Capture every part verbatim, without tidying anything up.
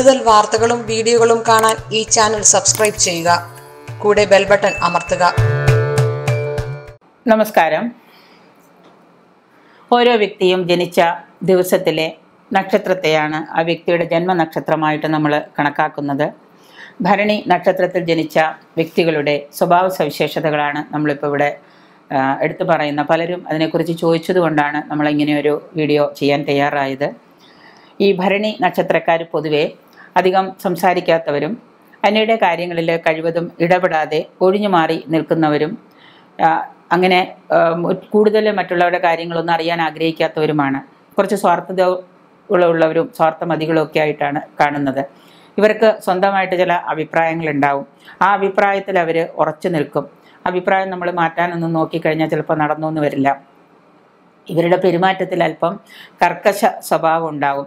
കൂടുതൽ വാർത്തകളും വീഡിയോകളും കാണാൻ ഈ ചാനൽ സബ്സ്ക്രൈബ് ചെയ്യുക. കൂടെ ബെൽ ബട്ടൺ അമർത്തുക. നമസ്കാരം. ഓരോ വ്യക്തിയും ജനിച്ച ദിവസത്തിലെ നക്ഷത്രത്തെയാണ് ആ വ്യക്തിയുടെ ജന്മനക്ഷത്രമായിട്ട് നമ്മൾ കണക്കാക്കുന്നത്. ഭരണി നക്ഷത്രത്തിൽ ജനിച്ച വ്യക്തികളുടെ സ്വഭാവ സവിശേഷതകളാണ് നമ്മളിപ്പോൾ ഇവിടെ എടുത്തു പറയുന്ന. പലരും അതിനെക്കുറിച്ച് ചോദിച്ചതുകൊണ്ടാണ് നമ്മളിങ്ങനെയൊരു വീഡിയോ ചെയ്യാൻ തയ്യാറായത്. ഈ ഭരണി നക്ഷത്രക്കാർ പൊതുവെ അധികം സംസാരിക്കാത്തവരും അന്യരുടെ കാര്യങ്ങളിൽ കഴിവതും ഇടപെടാതെ ഒഴിഞ്ഞു മാറി നിൽക്കുന്നവരും അങ്ങനെ കൂടുതൽ മറ്റുള്ളവരുടെ കാര്യങ്ങളൊന്നും അറിയാൻ ആഗ്രഹിക്കാത്തവരുമാണ്. കുറച്ച് സ്വാർത്ഥത ഉള്ളവരും സ്വാർത്ഥമതികളും ഒക്കെ ആയിട്ടാണ് കാണുന്നത്. ഇവർക്ക് സ്വന്തമായിട്ട് ചില അഭിപ്രായങ്ങളുണ്ടാവും. ആ അഭിപ്രായത്തിൽ അവർ ഉറച്ചു നിൽക്കും. അഭിപ്രായം നമ്മൾ മാറ്റാനൊന്നും നോക്കിക്കഴിഞ്ഞാൽ ചിലപ്പോൾ നടന്നൊന്നും വരില്ല. ഇവരുടെ പെരുമാറ്റത്തിൽ അല്പം കർക്കശ സ്വഭാവം ഉണ്ടാവും.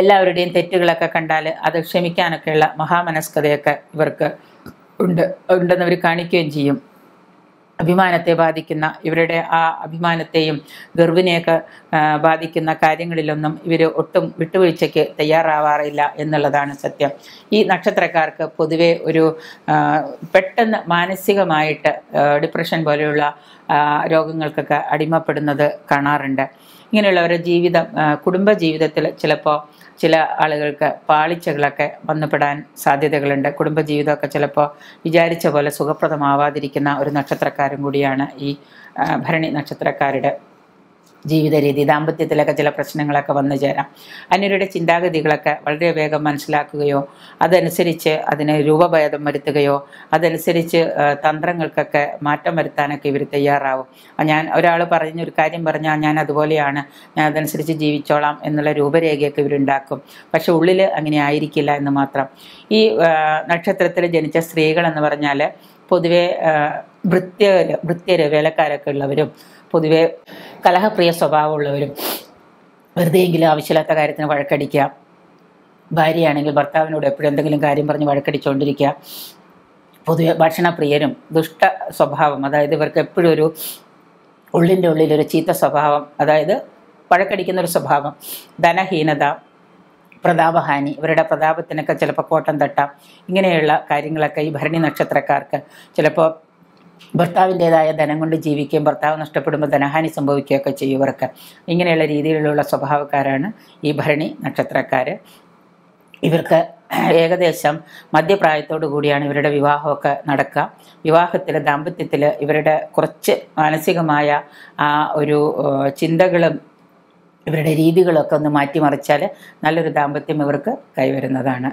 എല്ലാവരുടെയും തെറ്റുകളൊക്കെ കണ്ടാൽ അത് ക്ഷമിക്കാനൊക്കെയുള്ള മഹാമനസ്കതയൊക്കെ ഇവർക്ക് ഉണ്ട് ഉണ്ടെന്നവർ കാണിക്കുകയും ചെയ്യും. അഭിമാനത്തെ ബാധിക്കുന്ന, ഇവരുടെ ആ അഭിമാനത്തെയും ഗർവിനെയൊക്കെ ബാധിക്കുന്ന കാര്യങ്ങളിലൊന്നും ഇവർ ഒട്ടും വിട്ടുവീഴ്ചയ്ക്ക് തയ്യാറാവാറില്ല എന്നുള്ളതാണ് സത്യം. ഈ നക്ഷത്രക്കാർക്ക് പൊതുവെ ഒരു പെട്ടെന്ന് മാനസികമായിട്ട് ഡിപ്രഷൻ പോലെയുള്ള രോഗങ്ങൾക്കൊക്കെ അടിമപ്പെടുന്നത് കാണാറുണ്ട്. ഇങ്ങനെയുള്ളവരുടെ ജീവിതം, കുടുംബ ജീവിതത്തിൽ ചിലപ്പോൾ ചില ആളുകൾക്ക് പാളിച്ചകളൊക്കെ വന്നുപെടാൻ സാധ്യതകളുണ്ട്. കുടുംബജീവിതമൊക്കെ ചിലപ്പോൾ വിചാരിച്ച പോലെ സുഖപ്രദമാവാതിരിക്കുന്ന ഒരു നക്ഷത്രക്കാരും കൂടിയാണ് ഈ ഭരണി നക്ഷത്രക്കാരുടെ ജീവിത രീതി. ദാമ്പത്യത്തിലൊക്കെ ചില പ്രശ്നങ്ങളൊക്കെ വന്നു ചേരാം. അന്യരുടെ ചിന്താഗതികളൊക്കെ വളരെ വേഗം മനസ്സിലാക്കുകയോ അതനുസരിച്ച് അതിന് രൂപഭേദം വരുത്തുകയോ അതനുസരിച്ച് തന്ത്രങ്ങൾക്കൊക്കെ മാറ്റം വരുത്താനൊക്കെ ഇവർ തയ്യാറാവും. ഞാൻ ഒരാൾ പറഞ്ഞൊരു കാര്യം പറഞ്ഞാൽ ഞാൻ അതുപോലെയാണ്, ഞാൻ അതനുസരിച്ച് ജീവിച്ചോളാം എന്നുള്ള രൂപരേഖയൊക്കെ ഇവരുണ്ടാക്കും. പക്ഷെ ഉള്ളിൽ അങ്ങനെ ആയിരിക്കില്ല എന്ന് മാത്രം. ഈ നക്ഷത്രത്തിൽ ജനിച്ച സ്ത്രീകളെന്ന് പറഞ്ഞാൽ പൊതുവെ വൃത്യ വൃത്യര് വേലക്കാരൊക്കെ ഉള്ളവരും പൊതുവെ കലഹപ്രിയ സ്വഭാവമുള്ളവരും വെറുതെയെങ്കിലും ആവശ്യമില്ലാത്ത കാര്യത്തിന് വഴക്കടിക്കുക. ഭാര്യയാണെങ്കിൽ ഭർത്താവിനോട് എപ്പോഴും എന്തെങ്കിലും കാര്യം പറഞ്ഞ് വഴക്കടിച്ചുകൊണ്ടിരിക്കുക. പൊതുവെ ഭക്ഷണപ്രിയരും ദുഷ്ട സ്വഭാവം, അതായത് ഇവർക്ക് എപ്പോഴും ഒരു ഉള്ളിൻ്റെ ഉള്ളിലൊരു ചീത്ത സ്വഭാവം, അതായത് വഴക്കടിക്കുന്നൊരു സ്വഭാവം. ധനഹീനത, പ്രതാപഹാനി, ഇവരുടെ പ്രതാപത്തിനൊക്കെ ചിലപ്പോൾ കോട്ടം തട്ടാം. ഇങ്ങനെയുള്ള കാര്യങ്ങളൊക്കെ ഈ ഭരണി നക്ഷത്രക്കാർക്ക് ചിലപ്പോൾ ഭർത്താവിൻ്റേതായ ധനം കൊണ്ട് ജീവിക്കുകയും ഭർത്താവ് നഷ്ടപ്പെടുമ്പോൾ ധനഹാനി സംഭവിക്കുകയൊക്കെ ചെയ്യുവർക്ക് ഇങ്ങനെയുള്ള രീതിയിലുള്ള സ്വഭാവക്കാരാണ് ഈ ഭരണി നക്ഷത്രക്കാർ. ഇവർക്ക് ഏകദേശം മധ്യപ്രായത്തോടു കൂടിയാണ് ഇവരുടെ വിവാഹമൊക്കെ നടക്കുക. വിവാഹത്തിൽ, ദാമ്പത്യത്തിൽ ഇവരുടെ കുറച്ച് മാനസികമായ ആ ഒരു ചിന്തകളും ഇവരുടെ രീതികളൊക്കെ ഒന്ന് മാറ്റിമറിച്ചാൽ നല്ലൊരു ദാമ്പത്യം ഇവർക്ക് കൈവരുന്നതാണ്.